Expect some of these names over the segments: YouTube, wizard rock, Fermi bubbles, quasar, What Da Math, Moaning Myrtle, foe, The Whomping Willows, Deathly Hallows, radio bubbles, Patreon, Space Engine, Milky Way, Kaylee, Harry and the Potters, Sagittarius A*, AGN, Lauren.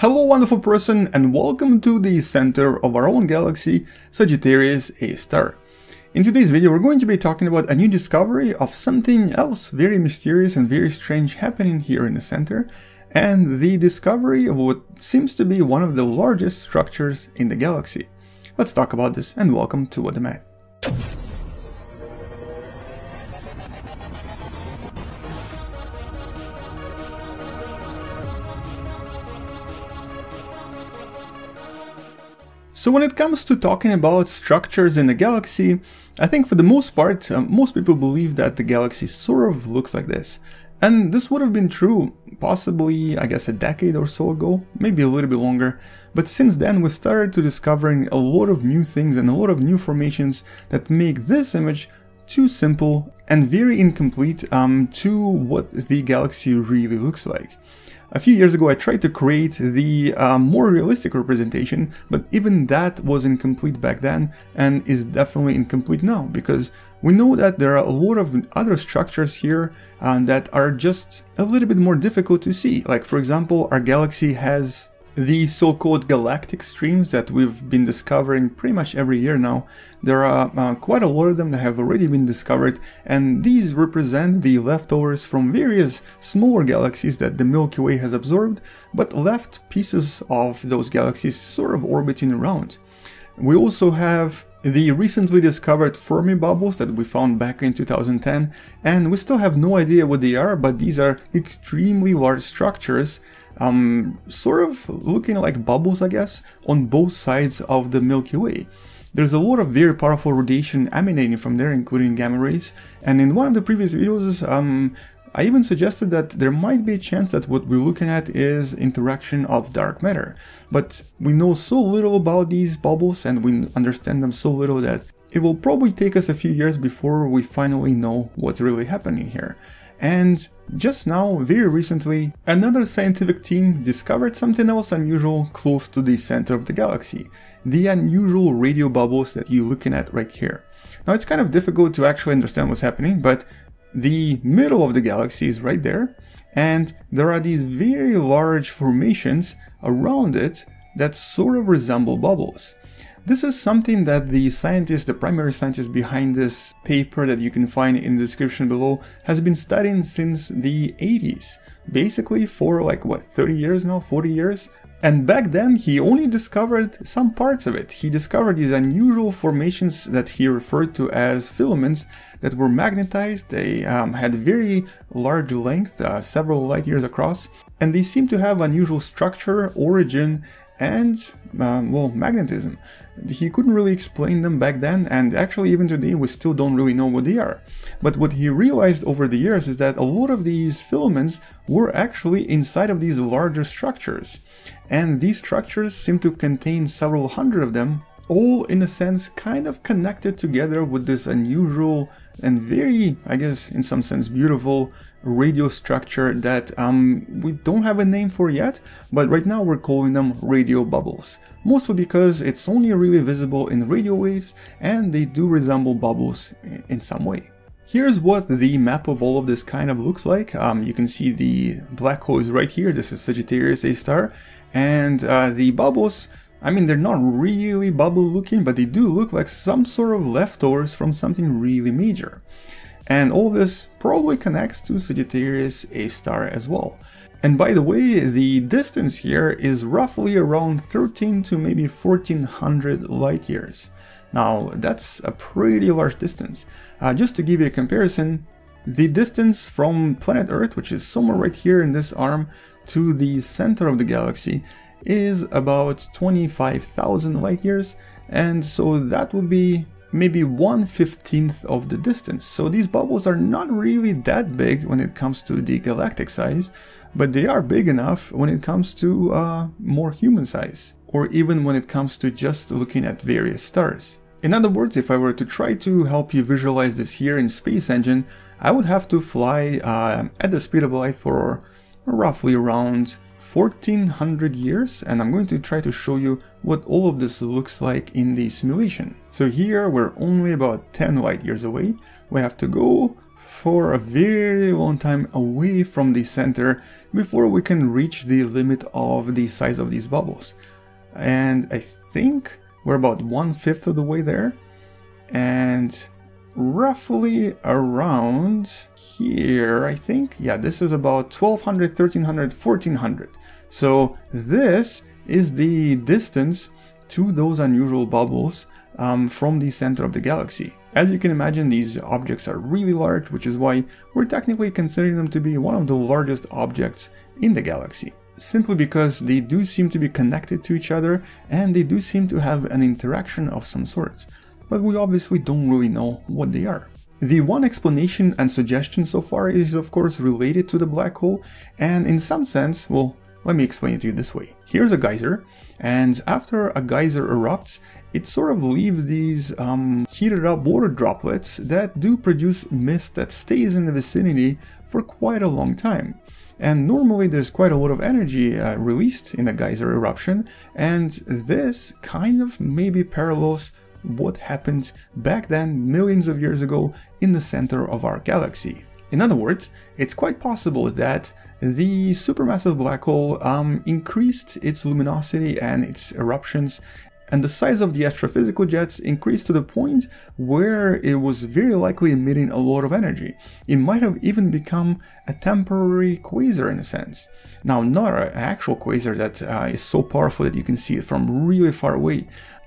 Hello wonderful person, and welcome to the center of our own galaxy, Sagittarius A*. In today's video we're going to be talking about a new discovery of something else very mysterious and very strange happening here in the center, and the discovery of what seems to be one of the largest structures in the galaxy. Let's talk about this, and welcome to What Da Math. So when it comes to talking about structures in the galaxy, I think for the most part, most people believe that the galaxy sort of looks like this. And this would have been true possibly, I guess, a decade or so ago, maybe a little bit longer. But since then, we started to discovering a lot of new things and a lot of new formations that make this image too simple and very incomplete to what the galaxy really looks like. A few years ago I tried to create the more realistic representation, but even that was incomplete back then and is definitely incomplete now, because we know that there are a lot of other structures here that are just a little bit more difficult to see. Like, for example, our galaxy has the so-called galactic streams that we've been discovering pretty much every year now. There are quite a lot of them that have already been discovered, and these represent the leftovers from various smaller galaxies that the Milky Way has absorbed, but left pieces of those galaxies sort of orbiting around. We also have the recently discovered Fermi bubbles that we found back in 2010, and we still have no idea what they are, but these are extremely large structures, sort of looking like bubbles, I guess, on both sides of the Milky Way. There's a lot of very powerful radiation emanating from there, including gamma rays, and in one of the previous videos I even suggested that there might be a chance that what we're looking at is interaction of dark matter. But we know so little about these bubbles and we understand them so little that it will probably take us a few years before we finally know what's really happening here. And just now, very recently, another scientific team discovered something else unusual close to the center of the galaxy. The unusual radio bubbles that you're looking at right here. Now, it's kind of difficult to actually understand what's happening, but the middle of the galaxy is right there, and there are these very large formations around it that sort of resemble bubbles. This is something that the scientist, the primary scientist behind this paper that you can find in the description below, has been studying since the 80s, basically for like, what, 30 years now, 40 years? And back then he only discovered some parts of it. He discovered these unusual formations that he referred to as filaments that were magnetized. They had very large length, several light years across, and they seemed to have unusual structure, origin, and well, magnetism. He couldn't really explain them back then, and actually even today we still don't really know what they are. But what he realized over the years is that a lot of these filaments were actually inside of these larger structures, and these structures seem to contain several hundred of them, all in a sense kind of connected together with this unusual and very, I guess, in some sense beautiful radio structure that we don't have a name for yet, but right now we're calling them radio bubbles, mostly because it's only really visible in radio waves and they do resemble bubbles in some way. Here's what the map of all of this kind of looks like. You can see the black hole is right here. This is Sagittarius A*, and the bubbles, I mean, they're not really bubble looking, but they do look like some sort of leftovers from something really major. And all this probably connects to Sagittarius A* as well. And by the way, the distance here is roughly around 13 to maybe 1400 light years. Now, that's a pretty large distance. Just to give you a comparison, the distance from planet Earth, which is somewhere right here in this arm, to the center of the galaxy is about 25,000 light years, and so that would be maybe 1/15 of the distance. So these bubbles are not really that big when it comes to the galactic size, but they are big enough when it comes to more human size, or even when it comes to just looking at various stars. In other words, if I were to try to help you visualize this here in Space Engine, I would have to fly at the speed of light for roughly around 1400 years, and I'm going to try to show you what all of this looks like in the simulation. So here we're only about 10 light years away. We have to go for a very long time away from the center before we can reach the limit of the size of these bubbles. And I think we're about 1/5 of the way there, and roughly around here, I think. Yeah, this is about 1200, 1300, 1400. So this is the distance to those unusual bubbles from the center of the galaxy. As you can imagine, these objects are really large, which is why we're technically considering them to be one of the largest objects in the galaxy, simply because they do seem to be connected to each other and they do seem to have an interaction of some sorts. But we obviously don't really know what they are. The one explanation and suggestion so far is of course related to the black hole, and in some sense, well, let me explain it to you this way. Here's a geyser, and after a geyser erupts, it sort of leaves these heated up water droplets that do produce mist that stays in the vicinity for quite a long time. And normally there's quite a lot of energy released in a geyser eruption, and this kind of maybe parallels what happened back then, millions of years ago, in the center of our galaxy. In other words, it's quite possible that the supermassive black hole increased its luminosity and its eruptions, and the size of the astrophysical jets increased to the point where it was very likely emitting a lot of energy. It might have even become a temporary quasar in a sense. Now, not an actual quasar that is so powerful that you can see it from really far away,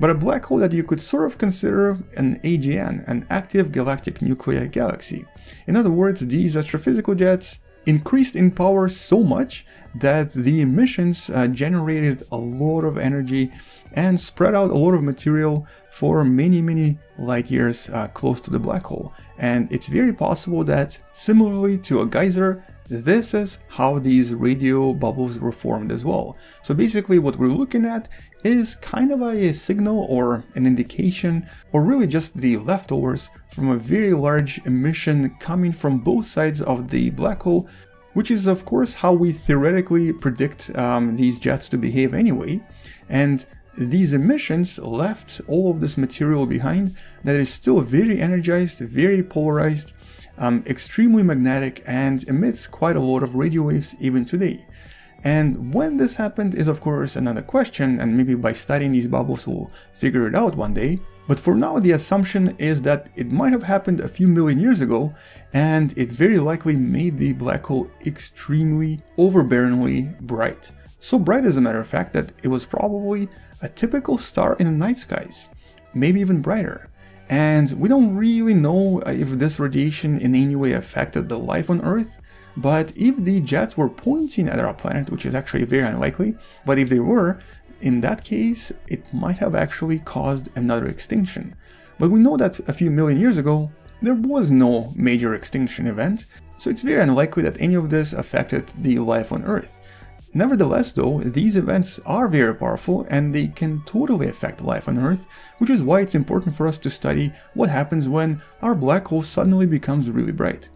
but a black hole that you could sort of consider an AGN, an active galactic nuclei galaxy. In other words, these astrophysical jets increased in power so much that the emissions generated a lot of energy and spread out a lot of material for many, many light years close to the black hole. And it's very possible that, similarly to a geyser, this is how these radio bubbles were formed as well. So basically what we're looking at is kind of a signal or an indication, or really just the leftovers from a very large emission coming from both sides of the black hole, which is of course how we theoretically predict these jets to behave anyway. And these emissions left all of this material behind that is still very energized, very polarized, extremely magnetic, and emits quite a lot of radio waves even today. And when this happened is of course another question, and maybe by studying these bubbles we'll figure it out one day. But for now the assumption is that it might have happened a few million years ago, and it very likely made the black hole extremely overbearingly bright. So bright, as a matter of fact, that it was probably a typical star in the night skies, maybe even brighter. And we don't really know if this radiation in any way affected the life on Earth, but if the jets were pointing at our planet, which is actually very unlikely, but if they were, in that case, it might have actually caused another extinction. But we know that a few million years ago, there was no major extinction event, so it's very unlikely that any of this affected the life on Earth. Nevertheless though, these events are very powerful and they can totally affect life on Earth, which is why it's important for us to study what happens when our black hole suddenly becomes really bright.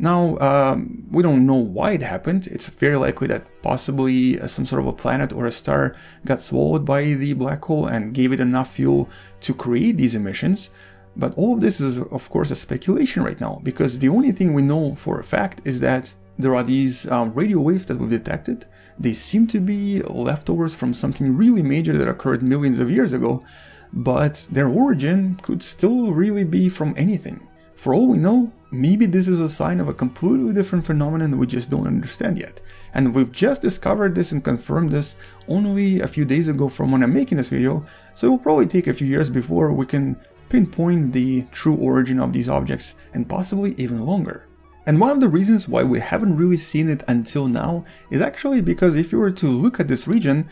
Now, we don't know why it happened. It's very likely that possibly some sort of a planet or a star got swallowed by the black hole and gave it enough fuel to create these emissions. But all of this is of course a speculation right now, because the only thing we know for a fact is that there are these radio waves that we've detected. They seem to be leftovers from something really major that occurred millions of years ago, but their origin could still really be from anything. For all we know, maybe this is a sign of a completely different phenomenon we just don't understand yet. And we've just discovered this and confirmed this only a few days ago from when I'm making this video, so it will probably take a few years before we can pinpoint the true origin of these objects, and possibly even longer. And one of the reasons why we haven't really seen it until now is actually because if you were to look at this region,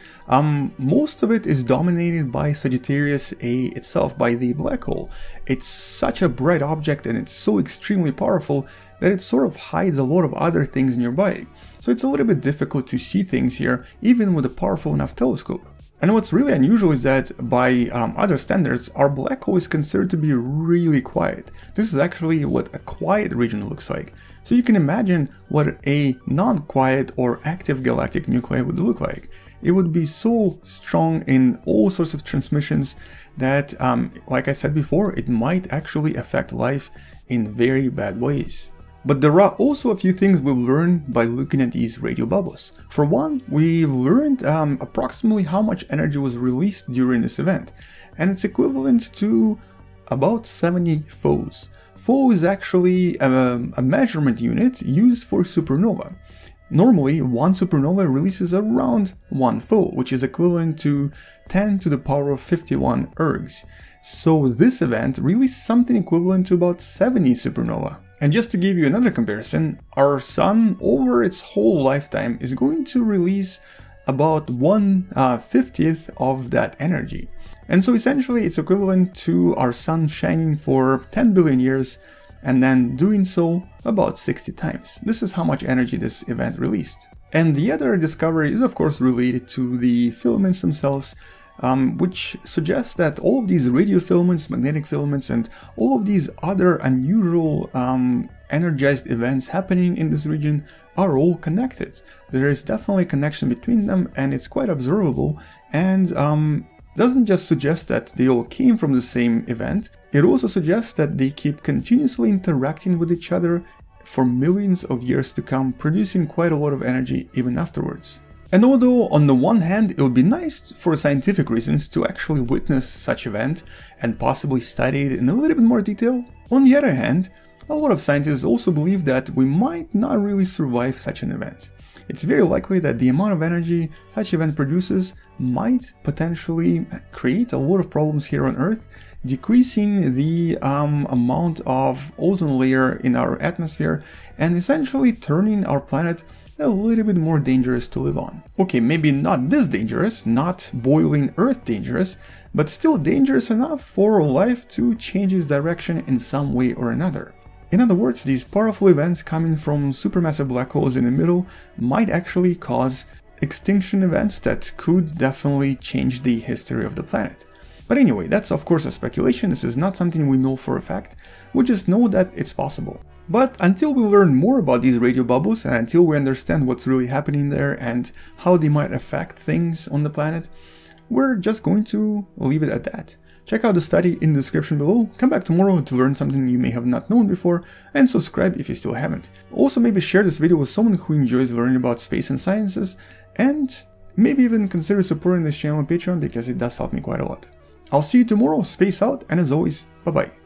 most of it is dominated by Sagittarius A itself, by the black hole. It's such a bright object and it's so extremely powerful that it sort of hides a lot of other things nearby. So it's a little bit difficult to see things here, even with a powerful enough telescope. And what's really unusual is that by other standards, our black hole is considered to be really quiet. This is actually what a quiet region looks like. So you can imagine what a non-quiet or active galactic nuclei would look like. It would be so strong in all sorts of transmissions that, like I said before, it might actually affect life in very bad ways. But there are also a few things we've learned by looking at these radio bubbles. For one, we've learned approximately how much energy was released during this event, and it's equivalent to about 70 foes. Foe is actually a measurement unit used for supernova. Normally, one supernova releases around one foe, which is equivalent to 10 to the power of 51 ergs. So this event released something equivalent to about 70 supernova. And just to give you another comparison, our sun over its whole lifetime is going to release about 1/50th of that energy. And so essentially it's equivalent to our sun shining for 10 billion years and then doing so about 60 times. This is how much energy this event released. And the other discovery is of course related to the filaments themselves, which suggests that all of these radio filaments, magnetic filaments, and all of these other unusual energized events happening in this region are all connected. There is definitely a connection between them, and it's quite observable, and doesn't just suggest that they all came from the same event, it also suggests that they keep continuously interacting with each other for millions of years to come, producing quite a lot of energy even afterwards. And although on the one hand it would be nice for scientific reasons to actually witness such event and possibly study it in a little bit more detail, on the other hand, a lot of scientists also believe that we might not really survive such an event. It's very likely that the amount of energy such event produces might potentially create a lot of problems here on Earth, decreasing the amount of ozone layer in our atmosphere and essentially turning our planet a little bit more dangerous to live on. Okay, maybe not this dangerous, not boiling Earth dangerous, but still dangerous enough for life to change its direction in some way or another. In other words, these powerful events coming from supermassive black holes in the middle might actually cause extinction events that could definitely change the history of the planet. But anyway, that's of course a speculation, this is not something we know for a fact, we just know that it's possible. But until we learn more about these radio bubbles and until we understand what's really happening there and how they might affect things on the planet, we're just going to leave it at that. Check out the study in the description below, come back tomorrow to learn something you may have not known before, and subscribe if you still haven't. Also maybe share this video with someone who enjoys learning about space and sciences, and maybe even consider supporting this channel on Patreon because it does help me quite a lot. I'll see you tomorrow, space out, and as always, bye bye.